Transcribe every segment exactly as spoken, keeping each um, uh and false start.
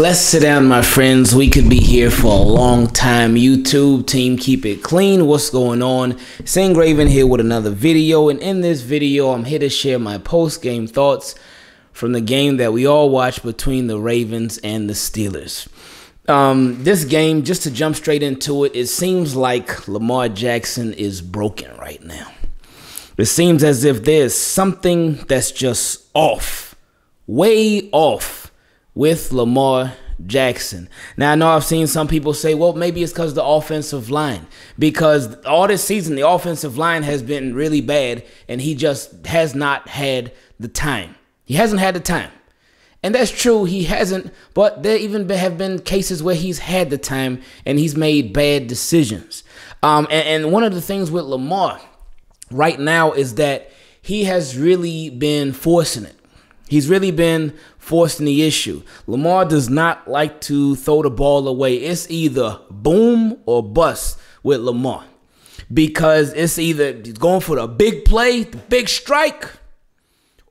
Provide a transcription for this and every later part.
Let's sit down, my friends. We could be here for a long time. YouTube team, keep it clean. What's going on? Sing Raven here with another video, and in this video I'm here to share my post-game thoughts from the game that we all watched between the Ravens and the Steelers. Um, this game, just to jump straight into it, it seems like Lamar Jackson is broken right now. It seems as if there's something that's just off, way off with Lamar Jackson. Now, I know I've seen some people say, well, maybe it's because the offensive line, because all this season the offensive line has been really bad and he just has not had the time. He hasn't had the time. And that's true, he hasn't, but there even have been cases where he's had the time and he's made bad decisions. Um, and, and one of the things with Lamar right now is that he has really been forcing it. He's really been forcing the issue. Lamar does not like to throw the ball away. It's either boom or bust with Lamar, because it's either going for the big play, the big strike,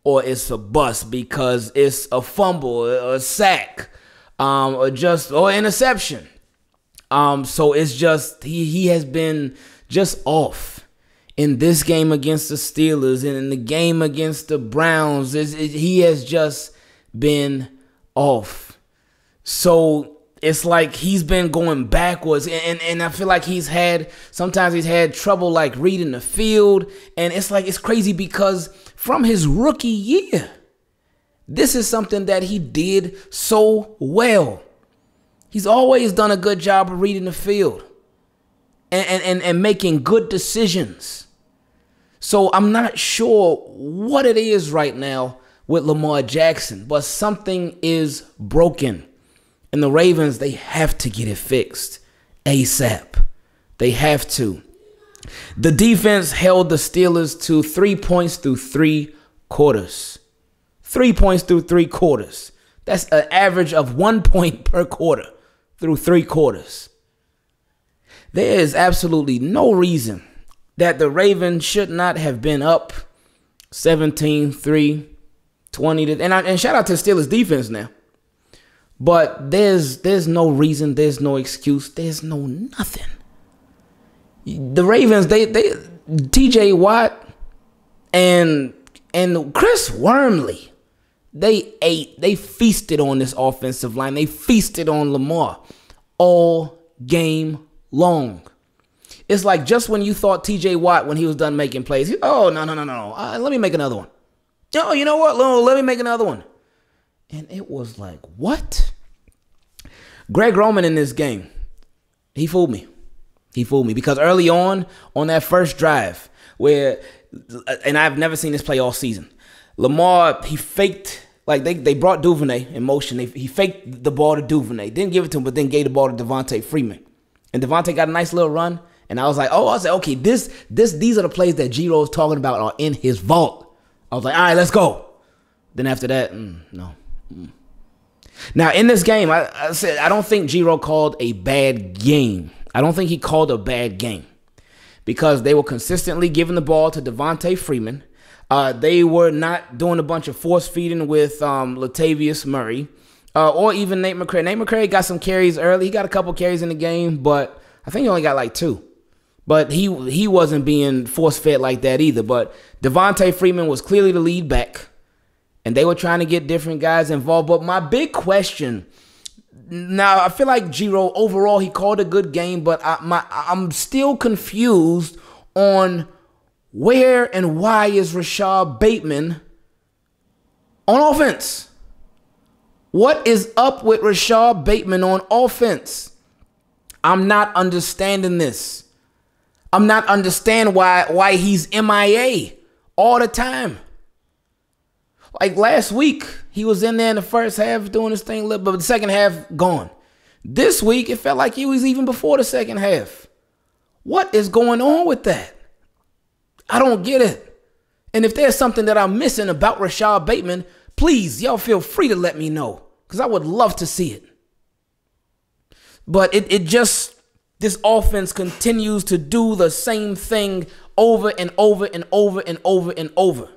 or it's a bust because it's a fumble, a sack, um, or just or interception. Um, so it's just he he has been just off in this game against the Steelers and in the game against the Browns. It, he has just been off. So it's like he's been going backwards, and, and and I feel like he's had sometimes he's had trouble like reading the field, and it's like it's crazy because from his rookie year, this is something that he did so well. He's always done a good job of reading the field and and and, and making good decisions. So I'm not sure what it is right now with Lamar Jackson, but something is broken. And the Ravens, they have to get it fixed ASAP. They have to. The defense held the Steelers to three points through three quarters. Three points through three quarters. That's an average of one point per quarter through three quarters. There is absolutely no reason that the Ravens should not have been up seventeen three, twenty. And, I, and shout out to the Steelers defense now. But there's there's no reason, there's no excuse, there's no nothing. The Ravens, they they T J Watt and and Chris Wormley, they ate, they feasted on this offensive line. They feasted on Lamar all game long. It's like just when you thought T J Watt, when he was done making plays, he, oh no no no no, uh, let me make another one. Oh, you know what? No, let me make another one. And it was like, what? Greg Roman in this game, he fooled me. He fooled me because early on, on that first drive where, and I've never seen this play all season, Lamar, he faked, like they, they brought Duvernay in motion. They, he faked the ball to Duvernay, didn't give it to him, but then gave the ball to Devonta Freeman. And Devonta got a nice little run. And I was like, oh, I was like, okay, this, this, these are the plays that G-Ro's talking about are in his vault. I was like, all right, let's go. Then after that, mm, no. Now, in this game, I, I said I don't think G-Ro called a bad game. I don't think he called a bad game because they were consistently giving the ball to Devonta Freeman. Uh, they were not doing a bunch of force feeding with um, Latavius Murray uh, or even Nate McCray. Nate McCray got some carries early. He got a couple carries in the game, but I think he only got like two. But he, he wasn't being force-fed like that either. But Devonta Freeman was clearly the lead back. And they were trying to get different guys involved. But my big question, now I feel like G-Ro, overall, he called a good game. But I, my, I'm still confused on where and why is Rashad Bateman on offense? What is up with Rashad Bateman on offense? I'm not understanding this. I'm not understanding why, why he's M I A all the time. Like last week, he was in there in the first half doing his thing, but the second half, gone. This week, it felt like he was even before the second half. What is going on with that? I don't get it. And if there's something that I'm missing about Rashad Bateman, please, y'all feel free to let me know, because I would love to see it. But it, it just, this offense continues to do the same thing over and over and over and over and over.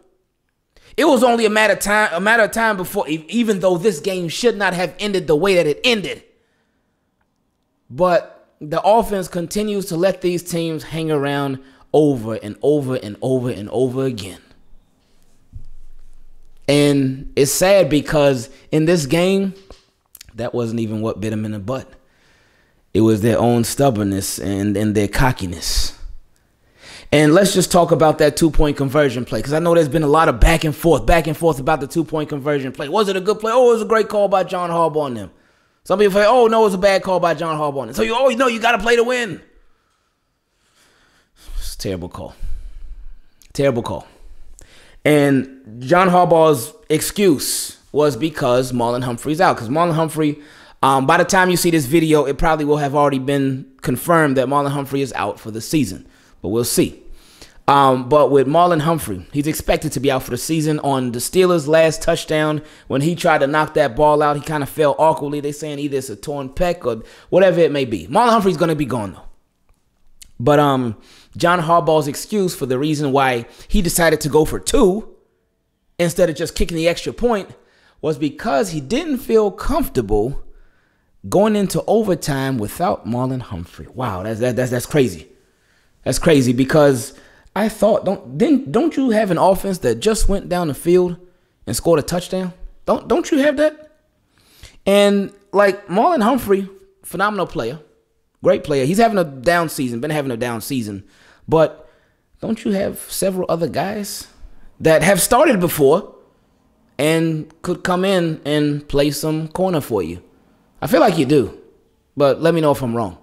It was only a matter of time, a matter of time before, even though this game should not have ended the way that it ended. But the offense continues to let these teams hang around over and over and over and over again. And it's sad because in this game, that wasn't even what bit them in the butt. It was their own stubbornness and, and their cockiness. And let's just talk about that two-point conversion play, because I know there's been a lot of back and forth, back and forth about the two-point conversion play. Was it a good play? Oh, it was a great call by John Harbaugh on them. Some people say, oh, no, it was a bad call by John Harbaugh on them. So you always know you got to play to win. It's a terrible call. Terrible call. And John Harbaugh's excuse was because Marlon Humphrey's out, because Marlon Humphrey, um, by the time you see this video, it probably will have already been confirmed that Marlon Humphrey is out for the season. But we'll see. Um, but with Marlon Humphrey, he's expected to be out for the season. On the Steelers' last touchdown, when he tried to knock that ball out, he kind of fell awkwardly. They're saying either it's a torn pec or whatever it may be. Marlon Humphrey's going to be gone, though. But um, John Harbaugh's excuse for the reason why he decided to go for two instead of just kicking the extra point was because he didn't feel comfortable going into overtime without Marlon Humphrey. Wow, that's, that, that's, that's crazy. That's crazy, because I thought, don't didn't don't you have an offense that just went down the field and scored a touchdown? Don't don't you have that? And like Marlon Humphrey, phenomenal player, great player. He's having a down season, been having a down season, but don't you have several other guys that have started before and could come in and play some corner for you? I feel like you do, but let me know if I'm wrong.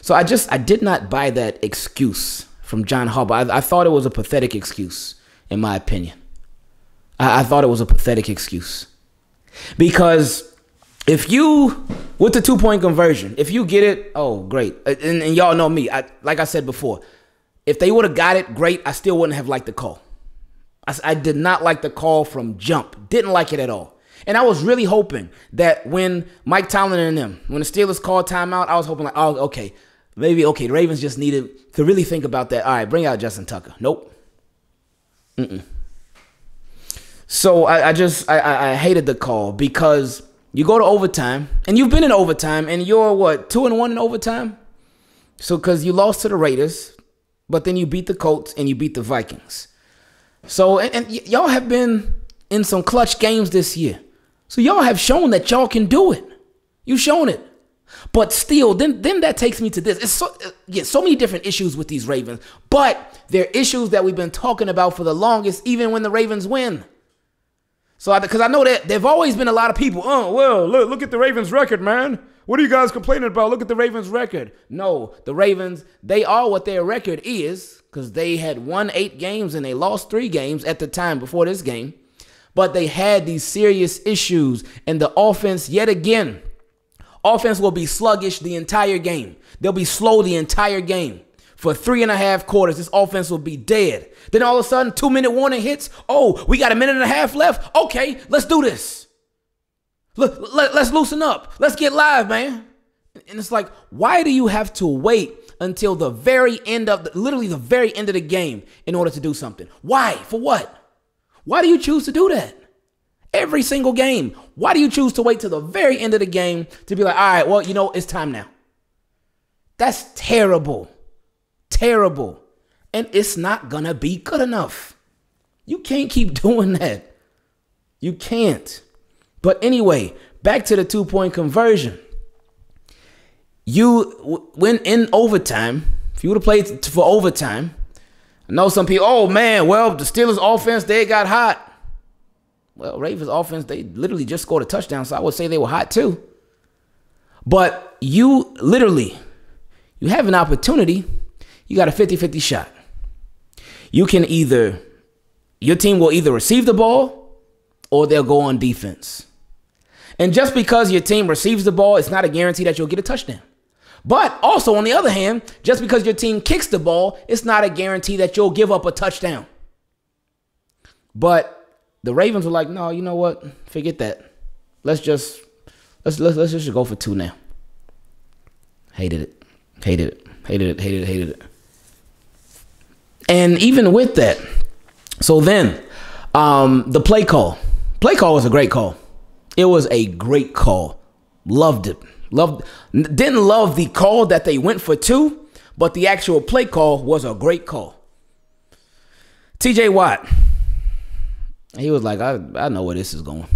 So I just, I did not buy that excuse from John Harbaugh. I, I thought it was a pathetic excuse, in my opinion. I, I thought it was a pathetic excuse. Because if you, with the two-point conversion, if you get it, oh, great. And, and y'all know me. I, like I said before, if they would have got it, great. I still wouldn't have liked the call. I, I did not like the call from jump. Didn't like it at all. And I was really hoping that when Mike Tomlin and them, when the Steelers called timeout, I was hoping like, oh, okay, maybe, okay, the Ravens just needed to really think about that. All right, bring out Justin Tucker. Nope. Mm-mm. So I, I just, I, I hated the call, because you go to overtime, and you've been in overtime, and you're, what, two and one in overtime? So because you lost to the Raiders, but then you beat the Colts and you beat the Vikings. So, and, and y'all have been in some clutch games this year. So y'all have shown that y'all can do it. You've shown it. But still, then, then that takes me to this. It's so, yeah, so many different issues with these Ravens. But they're issues that we've been talking about for the longest, even when the Ravens win. So, because I, I know that there have always been a lot of people, oh, well, look, look at the Ravens record, man. What are you guys complaining about? Look at the Ravens record. No, the Ravens, they are what their record is, because they had won eight games and they lost three games at the time before this game. But they had these serious issues, and the offense, yet again, offense will be sluggish the entire game. They'll be slow the entire game. For three and a half quarters, this offense will be dead. Then all of a sudden, two-minute warning hits. Oh, we got a minute and a half left. Okay, let's do this. Let, let, let's loosen up. Let's get live, man. And it's like, why do you have to wait until the very end of, the, literally the very end of the game in order to do something? Why? For what? Why do you choose to do that? Every single game. Why do you choose to wait till the very end of the game to be like, all right, well, you know, it's time now? That's terrible. Terrible. And it's not going to be good enough. You can't keep doing that. You can't. But anyway, back to the two-point conversion. You went in overtime. If you would have played for overtime, I know some people, oh, man, well, the Steelers' offense, they got hot. Well, Ravens' offense, they literally just scored a touchdown, so I would say they were hot too. But you literally, you have an opportunity. You got a fifty fifty shot. You can either, your team will either receive the ball or they'll go on defense. And just because your team receives the ball, it's not a guarantee that you'll get a touchdown. But also, on the other hand, just because your team kicks the ball, it's not a guarantee that you'll give up a touchdown. But the Ravens were like, no, you know what? Forget that. Let's just let's let's let's just go for two now. Hated it. Hated it. Hated it. Hated it. Hated it. And even with that, so then Um, the play call. Play call was a great call. It was a great call. Loved it. Loved. Didn't love the call that they went for two, but the actual play call was a great call. T J Watt. He was like, I, I know where this is going.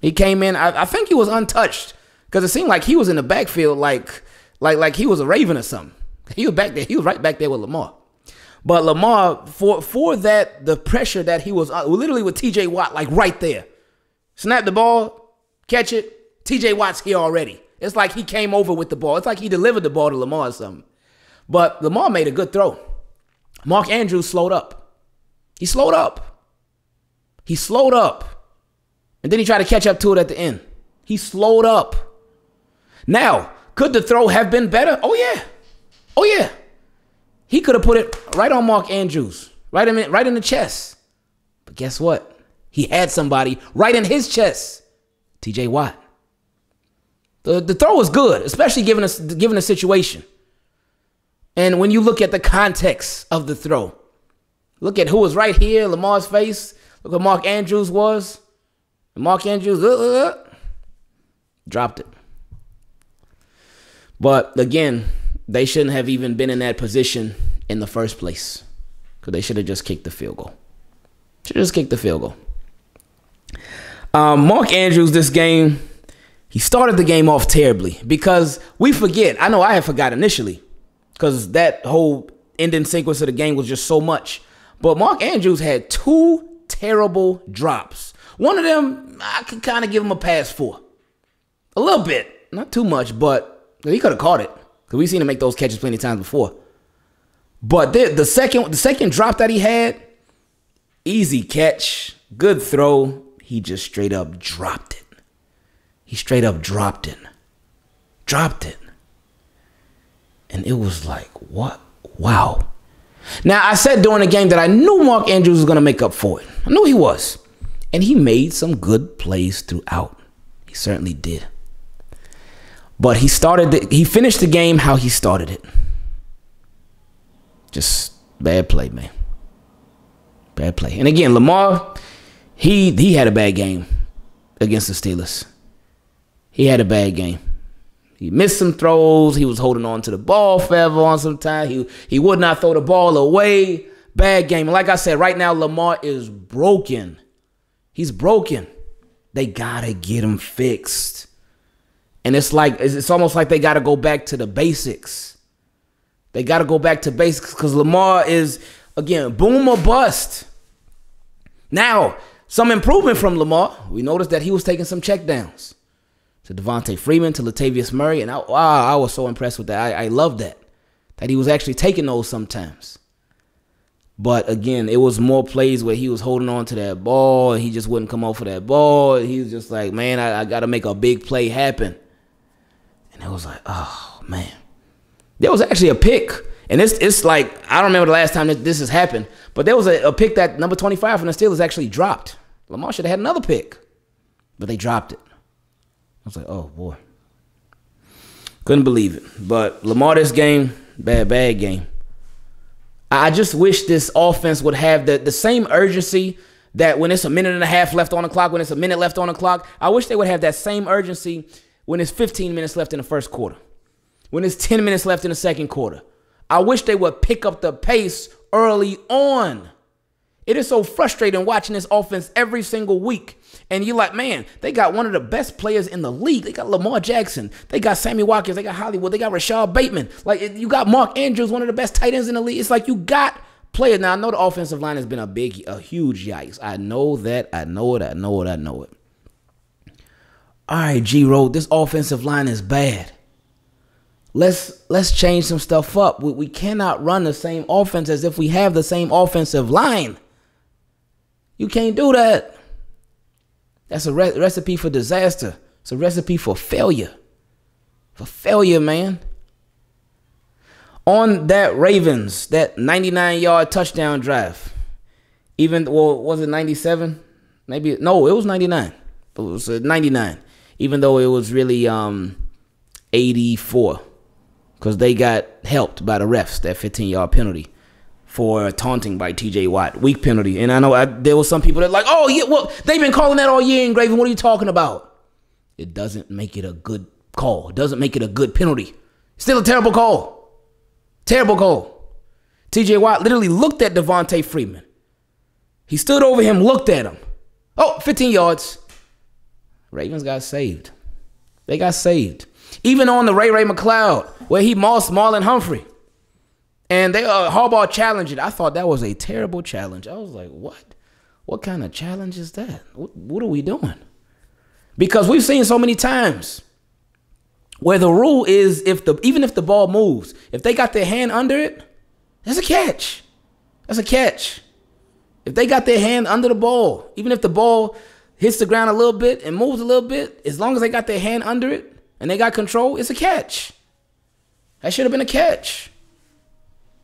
He came in. I, I think he was untouched because it seemed like he was in the backfield like, like, like he was a Raven or something. He was back there. He was right back there with Lamar. But Lamar, for for that, the pressure that he was uh, literally with T J Watt, like right there. Snap the ball, catch it. T J Watt's here already. It's like he came over with the ball. It's like he delivered the ball to Lamar or something. But Lamar made a good throw. Mark Andrews slowed up. He slowed up. He slowed up. And then he tried to catch up to it at the end. He slowed up. Now, could the throw have been better? Oh, yeah. Oh, yeah. He could have put it right on Mark Andrews, right in, right in the chest. But guess what? He had somebody right in his chest, T J Watt. The, the throw was good, especially given a, given a situation. And when you look at the context of the throw, look at who was right here, Lamar's face. Look what Mark Andrews was. And Mark Andrews uh, uh, uh, dropped it. But again, they shouldn't have even been in that position in the first place because they should have just kicked the field goal. Should have just kicked the field goal. Um, Mark Andrews, this game, he started the game off terribly because we forget. I know I had forgot initially because that whole ending sequence of the game was just so much. But Mark Andrews had two terrible drops. One of them, I could kind of give him a pass for. A little bit. Not too much, but he could have caught it. Because we've seen him make those catches plenty of times before. But the, the second the second drop that he had, easy catch, good throw. He just straight up dropped it. He straight up dropped it. Dropped it. And it was like, what? Wow. Now, I said during the game that I knew Mark Andrews was going to make up for it. I knew he was. And he made some good plays throughout. He certainly did. But he started, the, he finished the game how he started it. Just bad play, man. Bad play. And again, Lamar, he he had a bad game against the Steelers. He had a bad game. He missed some throws. He was holding on to the ball forever on some time. He, he would not throw the ball away. Bad game. And like I said, right now, Lamar is broken. He's broken. They got to get him fixed. And it's like, it's almost like they got to go back to the basics. They got to go back to basics because Lamar is, again, boom or bust. Now, some improvement from Lamar. We noticed that he was taking some checkdowns to Devonta Freeman, to Latavius Murray. And I, wow, I was so impressed with that. I, I loved that, that he was actually taking those sometimes. But, again, it was more plays where he was holding on to that ball and he just wouldn't come off of that ball. He was just like, man, I, I got to make a big play happen. And it was like, oh, man. There was actually a pick. And it's, it's like, I don't remember the last time that this has happened. But there was a, a pick that number twenty-five from the Steelers actually dropped. Lamar should have had another pick. But they dropped it. I was like, oh, boy. Couldn't believe it. But Lamar, this game, bad, bad game. I just wish this offense would have the, the same urgency that when it's a minute and a half left on the clock, when it's a minute left on the clock. I wish they would have that same urgency when it's fifteen minutes left in the first quarter, when it's ten minutes left in the second quarter. I wish they would pick up the pace early on. It is so frustrating watching this offense every single week. And you're like, man, they got one of the best players in the league. They got Lamar Jackson. They got Sammy Watkins. They got Hollywood. They got Rashad Bateman. Like, you got Mark Andrews, one of the best tight ends in the league. It's like you got players. Now, I know the offensive line has been a big, a huge yikes. I know that. I know it. I know it. I know it. All right, G-Road, this offensive line is bad. Let's let's change some stuff up. We, we cannot run the same offense as if we have the same offensive line. You can't do that. That's a re recipe for disaster. It's a recipe for failure. For failure, man. On that Ravens, that ninety-nine yard touchdown drive, even, well, was it ninety-seven? Maybe, no, it was ninety-nine. It was ninety-nine, even though it was really um, eighty-four because they got helped by the refs, that fifteen yard penalty for taunting by T J Watt. Weak penalty. And I know I, there were some people that like, oh, yeah, well, they've been calling that all year, and Graven, what are you talking about? It doesn't make it a good call. It doesn't make it a good penalty. Still a terrible call. Terrible call. T J Watt literally looked at Devonta Freeman. He stood over him, looked at him. Oh, fifteen yards. Ravens got saved. They got saved. Even on the Ray Ray McCloud, where he mossed Marlon Humphrey. And they uh, Harbaugh challenged it. I thought that was a terrible challenge. I was like, what? What kind of challenge is that? What, what are we doing? Because we've seen so many times where the rule is, if the even if the ball moves, if they got their hand under it, that's a catch. That's a catch. If they got their hand under the ball, even if the ball hits the ground a little bit and moves a little bit, as long as they got their hand under it and they got control, it's a catch. That should have been a catch.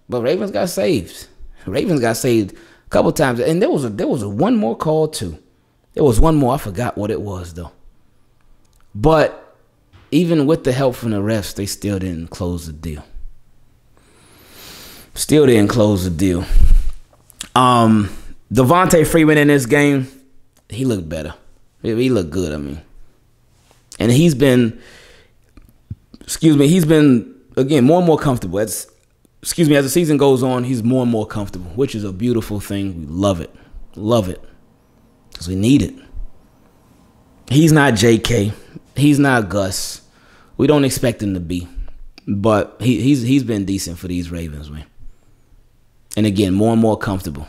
But Ravens got saved. Ravens got saved a couple times. And there was a, there was a one more call, too. There was one more. I forgot what it was, though. But even with the help from the refs, they still didn't close the deal. Still didn't close the deal. Um, Devonta Freeman in this game, he looked better. He looked good, I mean. And he's been, excuse me, he's been, again, more and more comfortable. That's Excuse me, as the season goes on, he's more and more comfortable, which is a beautiful thing. We love it. Love it. Because we need it. He's not J K. He's not Gus. We don't expect him to be. But he, he's he's been decent for these Ravens, man. And again, more and more comfortable.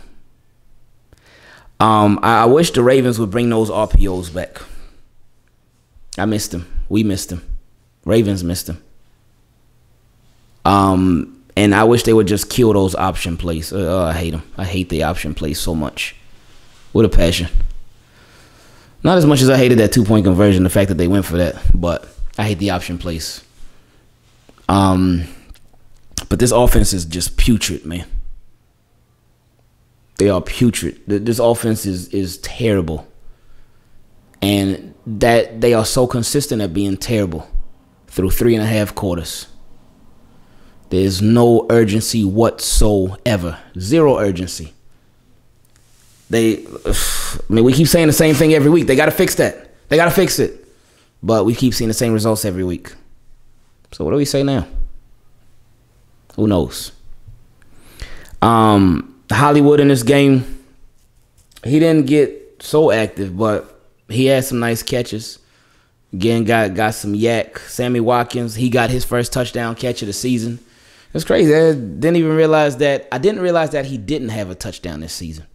Um, I, I wish the Ravens would bring those R P Os back. I missed them. We missed them. Ravens missed them. Um... And I wish they would just kill those option plays. Uh, I hate them. I hate the option plays so much. What a passion. Not as much as I hated that two-point conversion, the fact that they went for that. But I hate the option plays. Um, but this offense is just putrid, man. They are putrid. This offense is, is terrible. And that they are so consistent at being terrible through three and a half quarters. There's no urgency whatsoever. Zero urgency. They, I mean, we keep saying the same thing every week. They got to fix that. They got to fix it. But we keep seeing the same results every week. So what do we say now? Who knows? Um, Hollywood in this game, he didn't get so active, but he had some nice catches. Again, got, got some yak. Sammy Watkins, he got his first touchdown catch of the season. It's crazy. I didn't even realize that. I didn't realize that he didn't have a touchdown this season.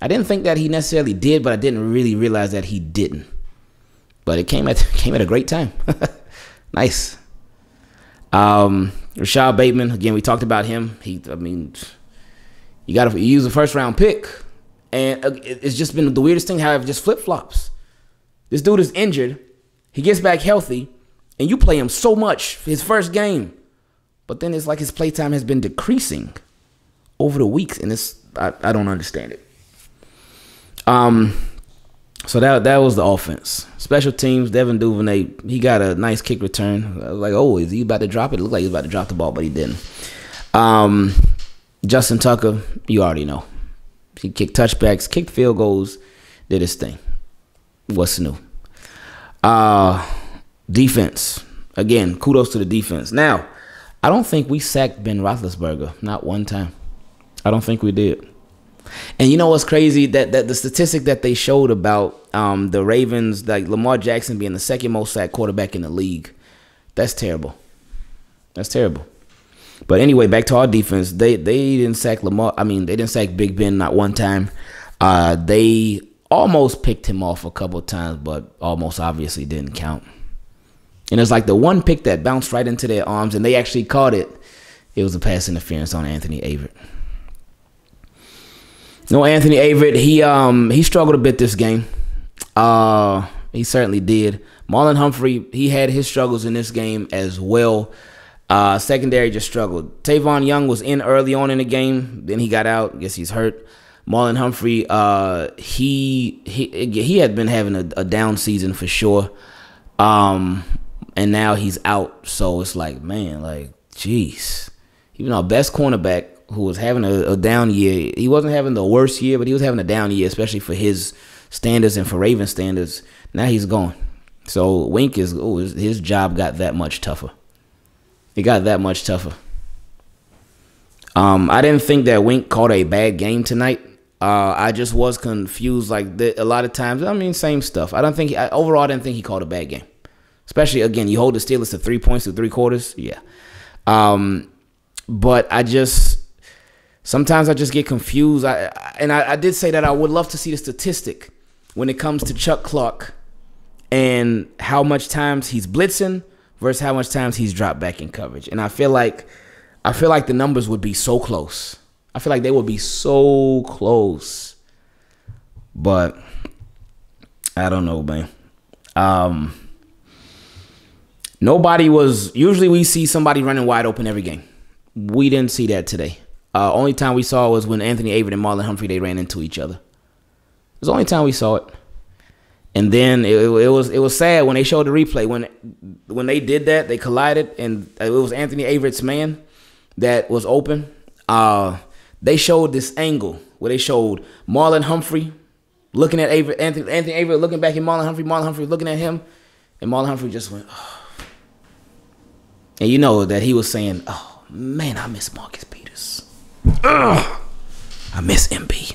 I didn't think that he necessarily did, but I didn't really realize that he didn't. But it came at came at a great time. Nice. Um, Rashad Bateman. Again, we talked about him. He, I mean, you got to use a first round pick, and it's just been the weirdest thing. How it just flip flops. This dude is injured. He gets back healthy, and you play him so much his first game. But then it's like his playtime has been decreasing over the weeks, and it's I, I don't understand it. Um, so that that was the offense. Special teams, Devin Duvernay, he got a nice kick return. I was like, oh, is he about to drop it? It looked like he was about to drop the ball, but he didn't. Um, Justin Tucker, you already know. He kicked touchbacks, kicked field goals, did his thing. What's new? Uh, defense. Again, kudos to the defense. Now, I don't think we sacked Ben Roethlisberger. Not one time. I don't think we did. And you know what's crazy? That that the statistic that they showed about um, the Ravens, like Lamar Jackson being the second most sacked quarterback in the league, that's terrible. That's terrible. But anyway, back to our defense. They they didn't sack Lamar. I mean, they didn't sack Big Ben not one time. Uh, they almost picked him off a couple of times, but almost obviously didn't count. And it's like the one pick that bounced right into their arms, and they actually caught it. It was a pass interference on Anthony Averett. No, Anthony Averett, he um he struggled a bit this game. Uh, he certainly did. Marlon Humphrey, he had his struggles in this game as well. Uh, secondary just struggled. Tavon Young was in early on in the game, then he got out. I guess he's hurt. Marlon Humphrey, uh, he he he had been having a, a down season for sure. Um. And now he's out, so it's like, man, like, jeez. Even our best cornerback who was having a, a down year. He wasn't having the worst year, but he was having a down year, especially for his standards and for Ravens standards. Now he's gone. So Wink is, oh, his job got that much tougher. It got that much tougher. Um, I didn't think that Wink caught a bad game tonight. Uh, I just was confused. Like the, a lot of times, I mean, same stuff. I don't think he, I, overall, I didn't think he caught a bad game. Especially again, you hold the Steelers to three points through three quarters. Yeah, um, but I just sometimes I just get confused. I, I and I, I did say that I would love to see the statistic when it comes to Chuck Clark and how much times he's blitzing versus how much times he's dropped back in coverage. And I feel like I feel like the numbers would be so close. I feel like they would be so close. But I don't know, man. Um, nobody was... Usually we see somebody running wide open every game. We didn't see that today. Uh, only time we saw was when Anthony Averett and Marlon Humphrey, they ran into each other. It was the only time we saw it. And then it, it was it was sad when they showed the replay. When, when they did that, they collided, and it was Anthony Averett's man that was open. Uh, they showed this angle where they showed Marlon Humphrey looking at Averett, Anthony, Anthony Averett looking back at Marlon Humphrey, Marlon Humphrey looking at him, and Marlon Humphrey just went, oh. And you know that he was saying, oh, man, I miss Marcus Peters. Ugh, I miss M B.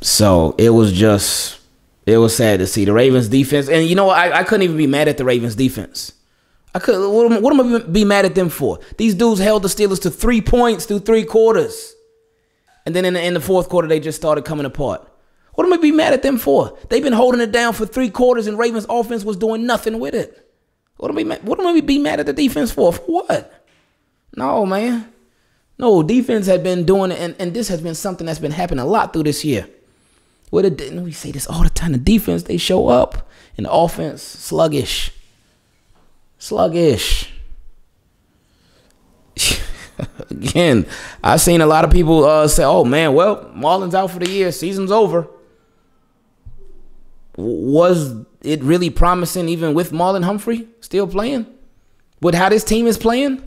So it was just, it was sad to see the Ravens defense. And you know what? I, I couldn't even be mad at the Ravens defense. I could. What, what am I going to be mad at them for? These dudes held the Steelers to three points through three quarters. And then in the, in the fourth quarter, they just started coming apart. What am I going to be mad at them for? They've been holding it down for three quarters, and Ravens offense was doing nothing with it. What am I going to be mad at the defense for? For what? No, man. No, defense had been doing it, and, and this has been something that's been happening a lot through this year. What it, and we say this all the time. The defense, they show up, and the offense, sluggish. Sluggish. Again, I've seen a lot of people uh, say, oh, man, well, Marlon's out for the year. Season's over. Was it really promising even with Marlon Humphrey still playing? With how this team is playing?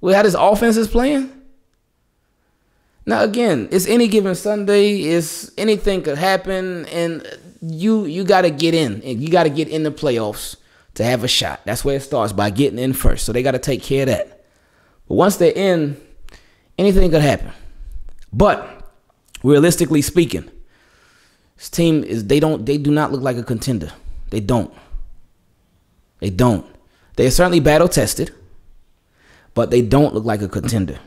With how this offense is playing? Now, again, it's any given Sunday. It's anything could happen, and you you got to get in. You got to get in the playoffs to have a shot. That's where it starts, by getting in first. So they got to take care of that. But once they're in, anything could happen. But realistically speaking, this team is they don't they do not look like a contender. They don't. They don't. They are certainly battle tested, but they don't look like a contender.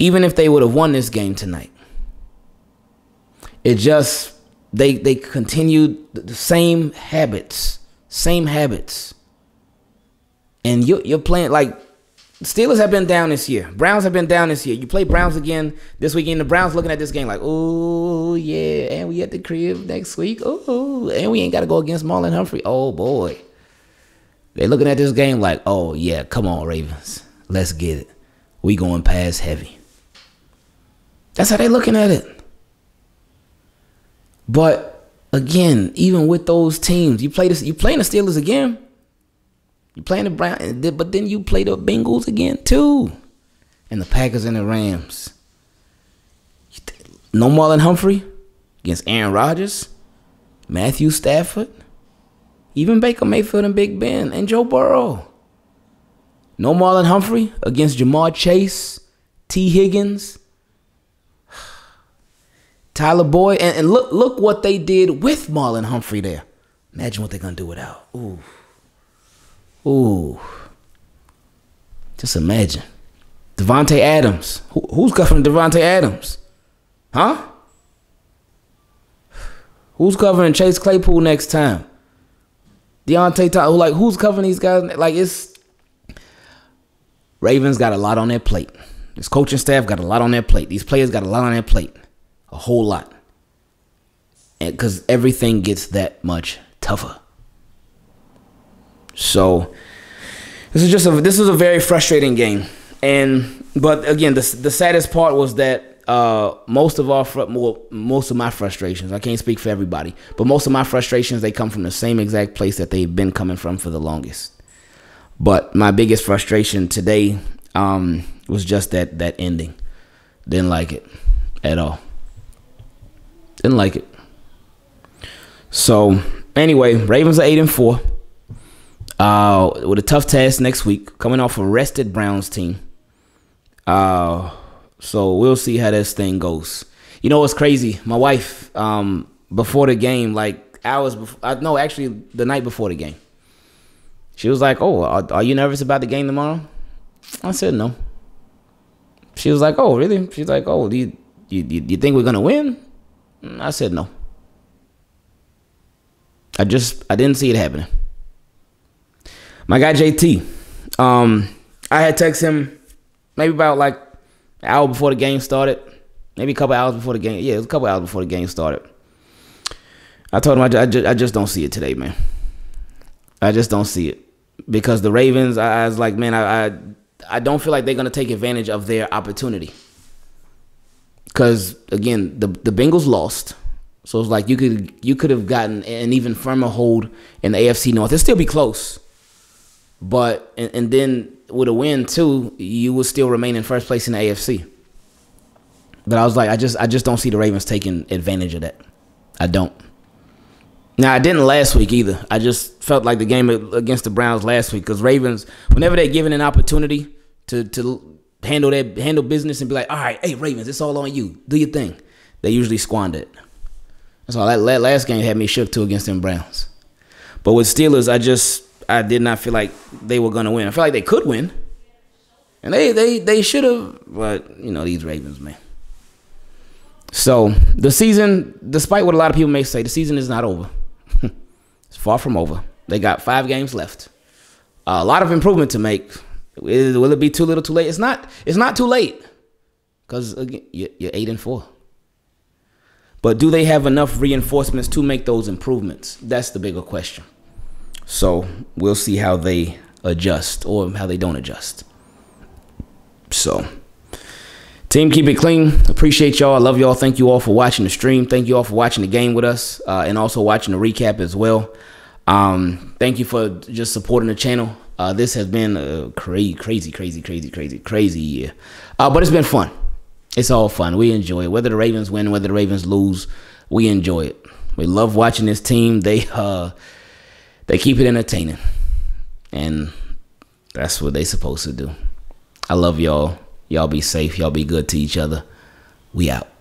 Even if they would have won this game tonight, it just they they continued the same habits. Same habits. And you, you're playing, like, Steelers have been down this year. Browns have been down this year. You play Browns again this weekend. The Browns looking at this game like, oh, yeah, and we at the crib next week. Oh, and we ain't got to go against Marlon Humphrey. Oh, boy. They're looking at this game like, oh, yeah, come on, Ravens. Let's get it. We going pass heavy. That's how they're looking at it. But again, even with those teams, you play this, you playing the Steelers again, you playing the Browns, but then you play the Bengals again too, and the Packers and the Rams. No Marlon Humphrey against Aaron Rodgers, Matthew Stafford, even Baker Mayfield and Big Ben and Joe Burrow. No Marlon Humphrey against Jamar Chase, T. Higgins, Tyler Boyd, and, and look look what they did with Marlon Humphrey there. Imagine what they're going to do without. Ooh. Ooh. Just imagine. Devonta Adams. Who, who's covering Devonta Adams? Huh? Who's covering Chase Claypool next time? Deontay Thomas. Like, who's covering these guys? Like, it's... Ravens got a lot on their plate. This coaching staff got a lot on their plate. These players got a lot on their plate. A whole lot. Because everything gets that much tougher. So this is just a this is a very frustrating game. And but again, the the saddest part was that uh, most of our well, most of my frustrations, I can't speak for everybody, but most of my frustrations, they come from the same exact place that they've been coming from for the longest. But my biggest frustration today um, was just that that ending. Didn't like it at all. Didn't like it. So anyway, Ravens are eight and four. Uh, with a tough task next week, coming off a rested Browns team. Uh, so we'll see how this thing goes. You know what's crazy? My wife, um, before the game, like hours before, no, actually the night before the game, she was like, "Oh, are, are you nervous about the game tomorrow?" I said, "No." She was like, "Oh, really?" She's like, "Oh, do you you you think we're gonna win?" I said, "No. I just I didn't see it happening." My guy J T, um, I had texted him maybe about like an hour before the game started, maybe a couple hours before the game. Yeah, it was a couple hours before the game started. I told him I, I, just, I just don't see it today, man. I just don't see it because the Ravens. I, I was like, man, I, I I don't feel like they're gonna take advantage of their opportunity. Because again, the the Bengals lost. So it's like you could you could have gotten an even firmer hold in the A F C North. It'd still be close. But and, and then with a win too, you would still remain in first place in the A F C. But I was like, I just I just don't see the Ravens taking advantage of that. I don't. Now I didn't last week either. I just felt like the game against the Browns last week, because Ravens, whenever they're given an opportunity to to handle their handle business and be like, all right, hey Ravens, it's all on you. Do your thing. They usually squander it. That's all. That last game had me shook too against them Browns. But with Steelers, I just I did not feel like they were gonna win. I feel like they could win, and they they they should have. But you know these Ravens, man. So the season, despite what a lot of people may say, the season is not over. It's far from over. They got five games left. Uh, a lot of improvement to make. Will it be too little, too late? It's not. It's not too late, because again, you're eight and four. But do they have enough reinforcements to make those improvements? That's the bigger question. So we'll see how they adjust or how they don't adjust. So team, keep it clean. Appreciate y'all. I love y'all. Thank you all for watching the stream. Thank you all for watching the game with us uh, and also watching the recap as well. Um, thank you for just supporting the channel. Uh, this has been a crazy, crazy, crazy, crazy, crazy, crazy year. Uh, but it's been fun. It's all fun. We enjoy it. Whether the Ravens win, whether the Ravens lose, we enjoy it. We love watching this team. They uh, they keep it entertaining. And that's what they're supposed to do. I love y'all. Y'all be safe. Y'all be good to each other. We out.